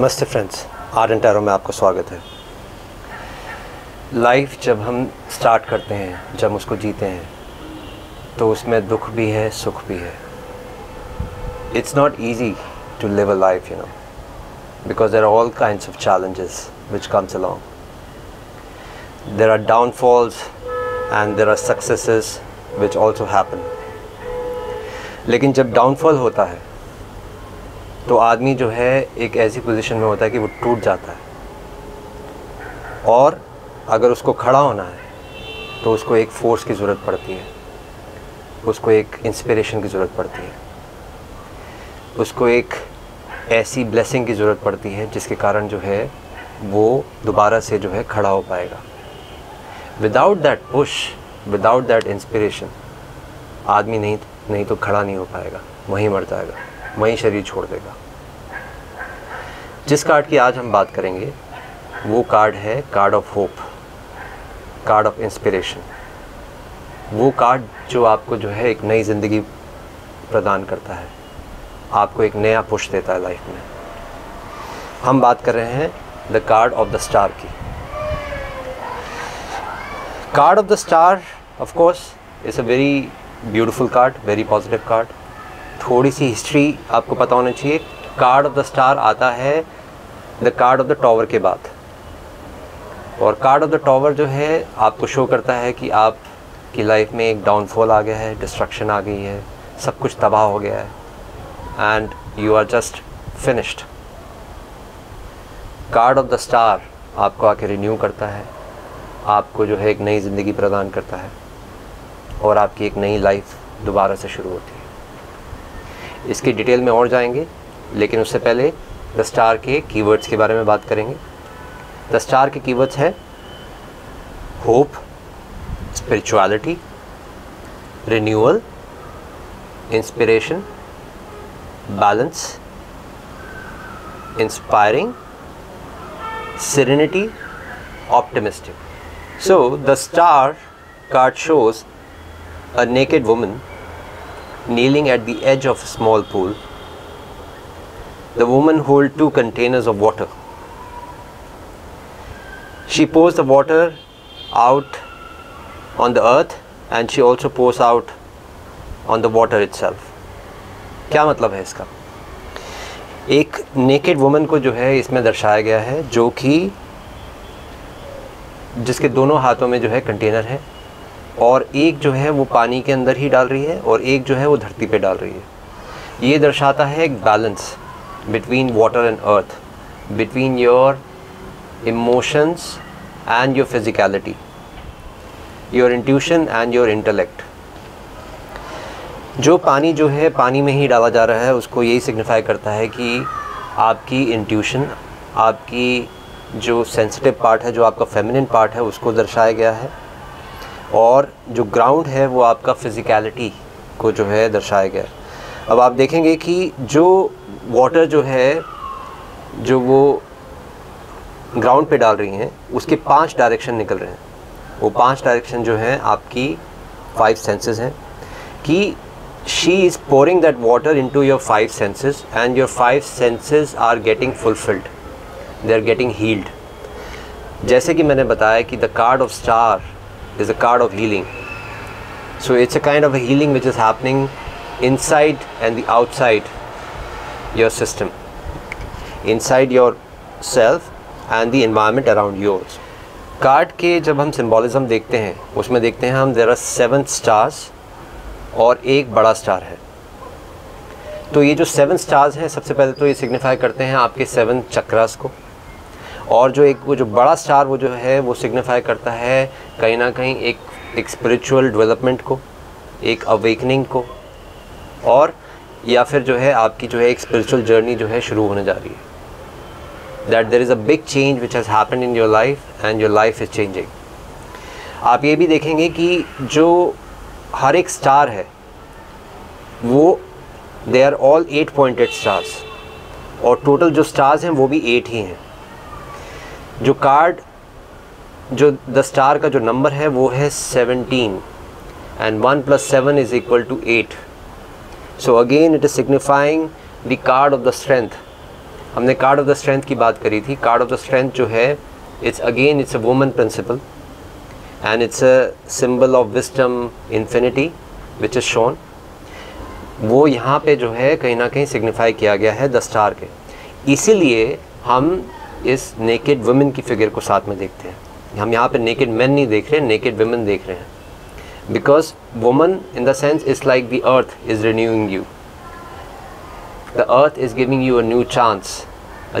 नमस्ते friends, art and tarot में आपका स्वागत है। लाइफ जब हम स्टार्ट करते हैं, जब उसको जीते हैं, तो उसमें दुख भी है, सुख भी है। It's not easy to live a life, you know, because there are all kinds of challenges which comes along. There are downfalls and there are successes which also happen. लेकिन जब डाउनफॉल होता है तो आदमी जो है एक ऐसी पोजीशन में होता है कि वो टूट जाता है, और अगर उसको खड़ा होना है तो उसको एक फ़ोर्स की ज़रूरत पड़ती है, उसको एक इंस्पिरेशन की ज़रूरत पड़ती है, उसको एक ऐसी ब्लेसिंग की ज़रूरत पड़ती है जिसके कारण जो है वो दोबारा से जो है खड़ा हो पाएगा। Without that push, without that inspiration, आदमी नहीं तो खड़ा नहीं हो पाएगा, वहीं मर जाएगा, वहीं शरीर छोड़ देगा। जिस कार्ड की आज हम बात करेंगे वो कार्ड है card of hope, card of inspiration. वो कार्ड जो आपको जो है एक नई ज़िंदगी प्रदान करता है, आपको एक नया पुश देता है लाइफ में। हम बात कर रहे हैं the card of the star की। Card of the star of course is a very beautiful card, very positive card. थोड़ी सी हिस्ट्री आपको पता होना चाहिए। कार्ड ऑफ द स्टार आता है the card of the tower के बाद, और कार्ड ऑफ द टॉवर जो है आपको शो करता है कि आपकी लाइफ में एक डाउनफॉल आ गया है, डिस्ट्रक्शन आ गई है, सब कुछ तबाह हो गया है and you are just finished. Card of the star आपको आके रिन्यू करता है, आपको जो है एक नई ज़िंदगी प्रदान करता है, और आपकी एक नई लाइफ दोबारा से शुरू होती है। इसकी डिटेल में और जाएंगे, लेकिन उससे पहले द स्टार के कीवर्ड्स के बारे में बात करेंगे। द स्टार के कीवर्ड्स हैं hope, spirituality, renewal, inspiration, balance, inspiring, serenity, optimistic. So the star card shows a naked woman kneeling at the edge of a small pool. The woman holds two containers of water. She pours the water out on the earth and she also pours out on the water itself. क्या मतलब है इसका? एक naked woman को जो है इसमें दर्शाया गया है, जो कि जिसके दोनों हाथों में जो है कंटेनर है, और एक जो है वो पानी के अंदर ही डाल रही है और एक जो है वो धरती पे डाल रही है। ये दर्शाता है एक balance between water and earth, between your emotions and your physicality, your intuition and your intellect. जो पानी जो है पानी में ही डाला जा रहा है, उसको यही सिग्निफाई करता है कि आपकी इंट्यूशन, आपकी जो सेंसिटिव पार्ट है, जो आपका फेमिनिन पार्ट है, उसको दर्शाया गया है, और जो ग्राउंड है वो आपका फिज़िकलिटी को जो है दर्शाया गया है। अब आप देखेंगे कि जो वाटर जो है जो वो ग्राउंड पे डाल रही हैं, उसके 5 डायरेक्शन निकल रहे हैं। वो 5 डायरेक्शन जो हैं आपकी 5 सेंसेस हैं, कि she is pouring that water into your 5 senses and your 5 senses are getting fulfilled, they are getting healed. जैसे कि मैंने बताया कि the card of star is a card of healing, so it's a kind of a healing which is happening inside and the outside your system, inside yourself and the environment around yours. Card के जब हम symbolism देखते हैं, उसमें देखते हैं हम there are 7 stars और एक बड़ा star है। तो ये जो 7 stars हैं, सबसे पहले तो ये signify करते हैं आपके 7 चक्रास को, और जो एक वो जो बड़ा स्टार वो जो है वो सिग्निफाई करता है कहीं ना कहीं एक स्पिरिचुअल डेवलपमेंट को, एक अवेकनिंग को, और या फिर जो है आपकी जो है एक स्पिरिचुअल जर्नी जो है शुरू होने जा रही है। That there is a big change which has happened in your life and your life is changing. आप ये भी देखेंगे कि जो हर एक स्टार है वो they are all 8 pointed stars, और टोटल जो स्टार्स हैं वो भी 8 ही हैं। जो कार्ड जो द स्टार का जो नंबर है वो है 17 and 1 + 7 = 8। So again it is signifying the card of the strength, हमने कार्ड ऑफ द स्ट्रेंथ की बात करी थी। कार्ड ऑफ द स्ट्रेंथ जो है, it's again it's a woman principal and it's a symbol of wisdom infinity which is shown. वो यहाँ पे जो है कहीं ना कहीं सिग्निफाई किया गया है द स्टार के, इसीलिए हम इस नेकेड वुमेन की फिगर को साथ में देखते हैं। हम यहाँ पे नेकेड मैन नहीं देख रहे, नेकेड वुमेन देख रहे हैं, because woman in the sense is like the earth is renewing you, the earth is giving you a new chance,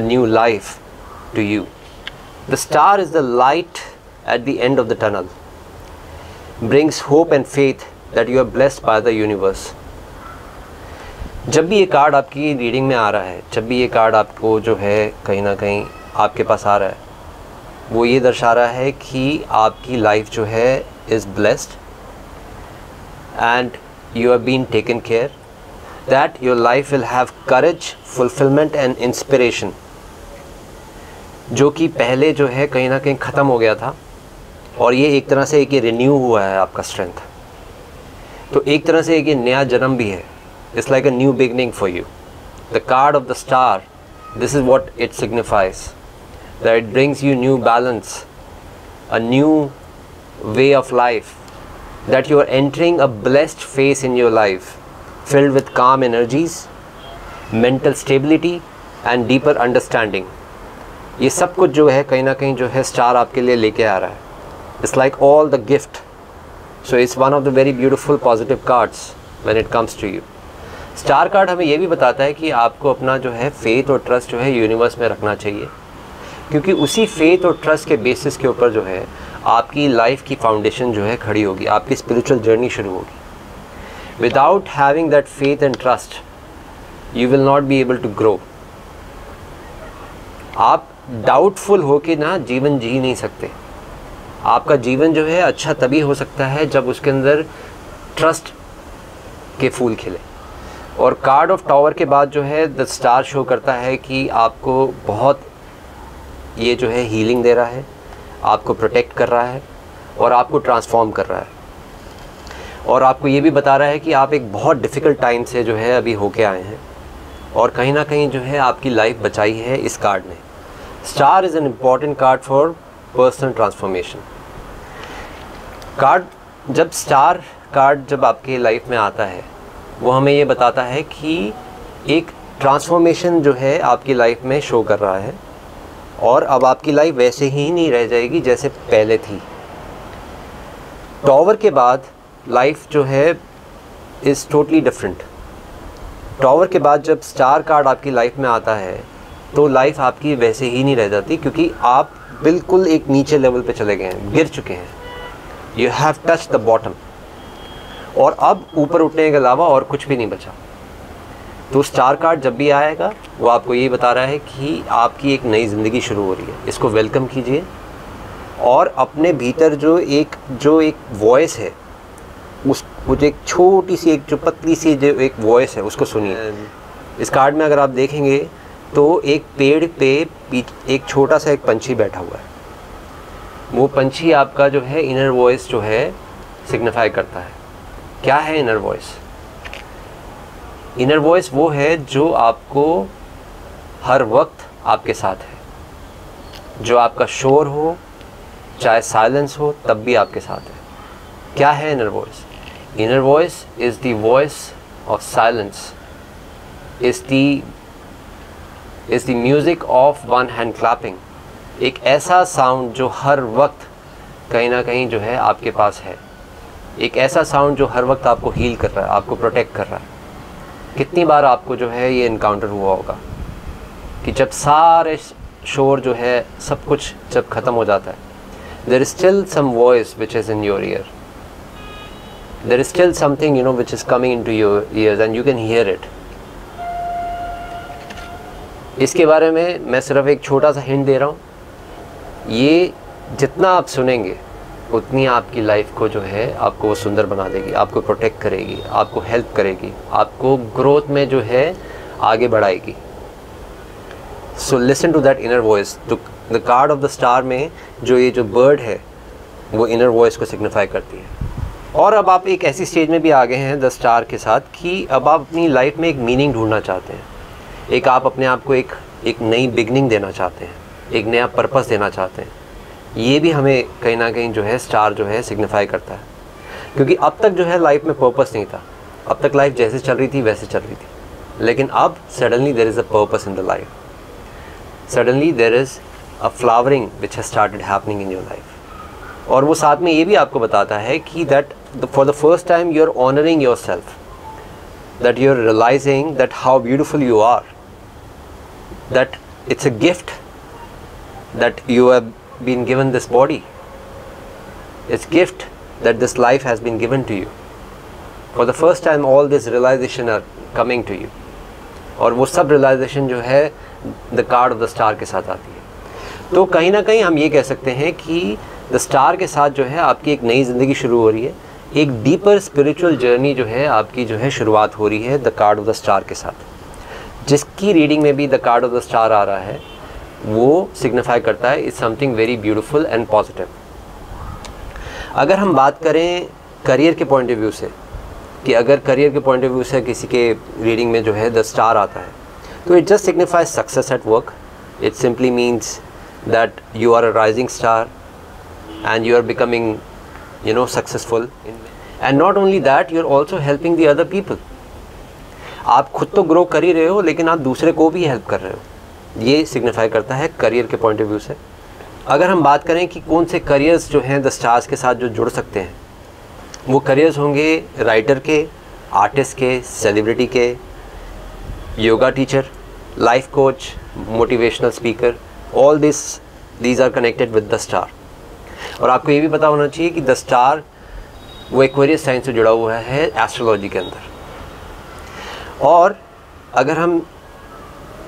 a new life to you. The star is the light at the end of the tunnel, brings hope and faith that you are blessed by the universe. जब भी ये card आपकी reading में आ रहा है, जब भी ये कार्ड आपको जो है कहीं ना कहीं आपके पास आ रहा है, वो ये दर्शा रहा है कि आपकी लाइफ जो है is blessed and you are being taken care, that your life will have courage, fulfillment and inspiration, जो कि पहले जो है कहीं ना कहीं ख़त्म हो गया था और ये एक तरह से एक रिन्यू हुआ है आपका स्ट्रेंथ। तो एक तरह से एक नया जन्म भी है, it's like a new beginning for you. The card of the star, this is what it signifies, that it brings you new balance, a new way of life, that you are entering a blessed phase in your life, filled with calm energies, mental stability and deeper understanding. ये सब कुछ जो है कहीं ना कहीं जो है स्टार आपके लिए लेके आ रहा है। It's like all the gift. So it's one of the very beautiful positive cards when it comes to you. Star card हमें ये भी बताता है कि आपको अपना जो है फेथ और ट्रस्ट जो है यूनिवर्स में रखना चाहिए, क्योंकि उसी फेथ और ट्रस्ट के बेसिस के ऊपर जो है आपकी लाइफ की फाउंडेशन जो है खड़ी होगी, आपकी स्पिरिचुअल जर्नी शुरू होगी। Without having that faith and trust, you will not be able to grow. आप doubtful होके ना जीवन जी नहीं सकते। आपका जीवन जो है अच्छा तभी हो सकता है जब उसके अंदर trust के फूल खिले। और कार्ड ऑफ टावर के बाद जो है द स्टार शो करता है कि आपको बहुत ये जो है हीलिंग दे रहा है, आपको प्रोटेक्ट कर रहा है और आपको ट्रांसफॉर्म कर रहा है, और आपको ये भी बता रहा है कि आप एक बहुत डिफ़िकल्ट टाइम से जो है अभी होके आए हैं और कहीं ना कहीं जो है आपकी लाइफ बचाई है इस कार्ड ने। Star is an important card for personal transformation. Card जब स्टार कार्ड जब आपके लाइफ में आता है, वो हमें ये बताता है कि एक ट्रांसफॉर्मेशन जो है आपकी लाइफ में शो कर रहा है और अब आपकी लाइफ वैसे ही नहीं रह जाएगी जैसे पहले थी। टॉवर के बाद लाइफ जो है इज़ टोटली डिफरेंट। टॉवर के बाद जब स्टार कार्ड आपकी लाइफ में आता है तो लाइफ आपकी वैसे ही नहीं रह जाती, क्योंकि आप बिल्कुल एक नीचे लेवल पे चले गए हैं, गिर चुके हैं। You have touch the bottom और अब ऊपर उठने के अलावा और कुछ भी नहीं बचा। तो स्टार कार्ड जब भी आएगा वो आपको ये बता रहा है कि आपकी एक नई ज़िंदगी शुरू हो रही है, इसको वेलकम कीजिए और अपने भीतर जो एक वॉइस है उसको, जो एक छोटी सी एक जो पतली सी जो एक वॉइस है उसको सुनिए। इस कार्ड में अगर आप देखेंगे तो एक पेड़ पे एक छोटा सा एक पंछी बैठा हुआ है। वो पंछी आपका जो है इनर वॉइस जो है सिग्निफाई करता है। क्या है इनर वॉइस? इनर वॉइस वो है जो आपको हर वक्त आपके साथ है, जो आपका शोर हो चाहे साइलेंस हो तब भी आपके साथ है। क्या है inner voice? Inner voice is the voice of silence, is the music of one hand clapping, एक ऐसा साउंड जो हर वक्त कहीं ना कहीं जो है आपके पास है, एक ऐसा साउंड जो हर वक्त आपको हील कर रहा है, आपको प्रोटेक्ट कर रहा है। कितनी बार आपको जो है ये इनकाउंटर हुआ होगा कि जब सारे शोर जो है सब कुछ जब ख़त्म हो जाता है, there is still some voice which is in your ear. There is still something, you know, which is coming into your ears and you can hear it. इसके बारे में मैं सिर्फ एक छोटा सा हिंट दे रहा हूँ। ये जितना आप सुनेंगे उतनी आपकी लाइफ को जो है आपको वो सुंदर बना देगी, आपको प्रोटेक्ट करेगी, आपको हेल्प करेगी, आपको ग्रोथ में जो है आगे बढ़ाएगी। So listen to that inner voice. The card of the star में जो ये जो बर्ड है वो इनर वॉइस को सिग्निफाई करती है। और अब आप एक ऐसी स्टेज में भी आ गए हैं द स्टार के साथ कि अब आप अपनी लाइफ में एक मीनिंग ढूंढना चाहते हैं, एक आप अपने आप को एक एक नई बिगनिंग देना चाहते हैं, एक नया पर्पस देना चाहते हैं। ये भी हमें कहीं ना कहीं जो है स्टार जो है सिग्निफाई करता है, क्योंकि अब तक जो है लाइफ में पर्पस नहीं था, अब तक लाइफ जैसे चल रही थी वैसे चल रही थी, लेकिन अब suddenly there is a purpose in the life, suddenly there is a flowering which has started happening in your life. और वो साथ में ये भी आपको बताता है कि that for the first time you are honouring your self, that you're realizing that how beautiful you are, that it's a gift that you have been given this body, it's a gift that this life has been given to you. For the first time all this realization are coming to you, और वो सब realization जो है the card of the star के साथ आती है। तो कहीं ना कहीं हम ये कह सकते हैं कि the star के साथ जो है आपकी एक नई ज़िंदगी शुरू हो रही है, एक डीपर स्पिरिचुअल जर्नी जो है आपकी जो है शुरुआत हो रही है the card of the star के साथ। जिसकी रीडिंग में भी the card of the star आ रहा है वो सिग्निफाई करता है it's something very beautiful and positive. अगर हम बात करें करियर के पॉइंट ऑफ व्यू से, कि अगर करियर के पॉइंट ऑफ व्यू से किसी के रीडिंग में जो है द स्टार आता है तो it just signifies success at work, it simply means that you are a rising star and you are becoming successful and not only that you are also helping the other people. आप खुद तो grow कर ही रहे हो लेकिन आप दूसरे को भी हेल्प कर रहे हो, ये सिग्निफाई करता है करियर के पॉइंट ऑफ व्यू से। अगर हम बात करें कि कौन से करियर्स जो हैं द स्टार्स के साथ जो जुड़ सकते हैं, वो करियर्स होंगे राइटर के, आर्टिस्ट के, सेलिब्रिटी के, yoga teacher, life coach, motivational speaker, all these are connected with the star. और आपको ये भी पता होना चाहिए कि द स्टार वो एक्वेरियस साइन से जुड़ा हुआ है एस्ट्रोलॉजी के अंदर। और अगर हम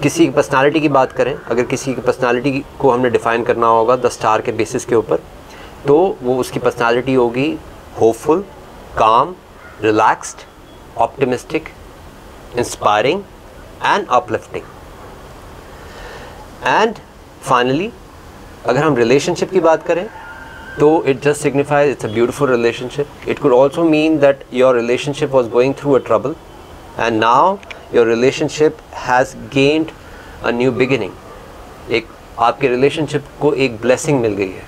किसी की पर्सनालिटी की बात करें, अगर किसी की पर्सनालिटी को हमने डिफ़ाइन करना होगा द स्टार के बेसिस के ऊपर, तो वो उसकी पर्सनालिटी होगी hopeful, calm, relaxed, optimistic, inspiring and uplifting. And finally अगर हम रिलेशनशिप की बात करें तो it just signifies it's a beautiful relationship. It could also mean that your relationship was going through a trouble and now your relationship has gained a new beginning. एक आपके relationship को एक blessing मिल गई है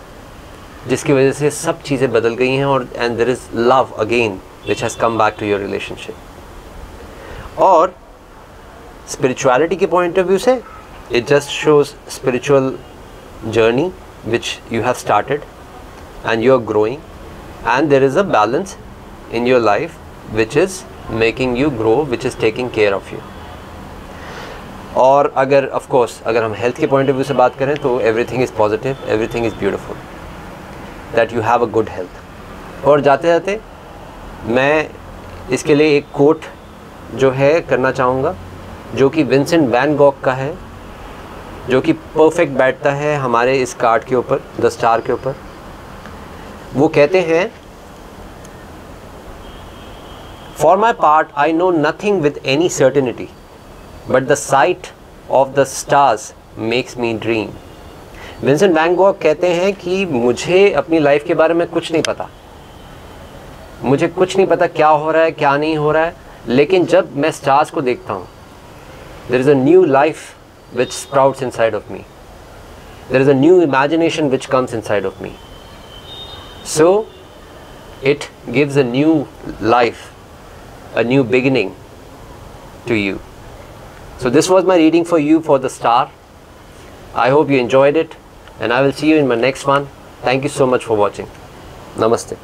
जिसकी वजह से सब चीज़ें बदल गई हैं, और and there is love again which has come back to your relationship. और spirituality के point of view से it just shows spiritual journey which you have started and you are growing and there is a balance in your life which is making you grow, which is taking care of you. और अगर of course अगर हम health के point of view से बात करें तो everything is positive, everything is beautiful, that you have a good health. और जाते जाते मैं इसके लिए एक quote जो है करना चाहूँगा जो कि विंसेंट वैन गॉग का है, जो कि परफेक्ट बैठता है हमारे इस कार्ड के ऊपर द स्टार के ऊपर। वो कहते हैं for my part I know nothing with any certainty but the sight of the stars makes me dream. Vincent van Gogh कहते हैं कि मुझे अपनी लाइफ के बारे में कुछ नहीं पता, मुझे कुछ नहीं पता क्या हो रहा है क्या नहीं हो रहा है, लेकिन जब मैं स्टार्स को देखता हूँ there is a new life which sprouts inside of me, there is a new imagination which comes inside of me. So it gives a new life, a new beginning to you. So this was my reading for you for the star. I hope you enjoyed it and I will see you in my next one. Thank you so much for watching. Namaste.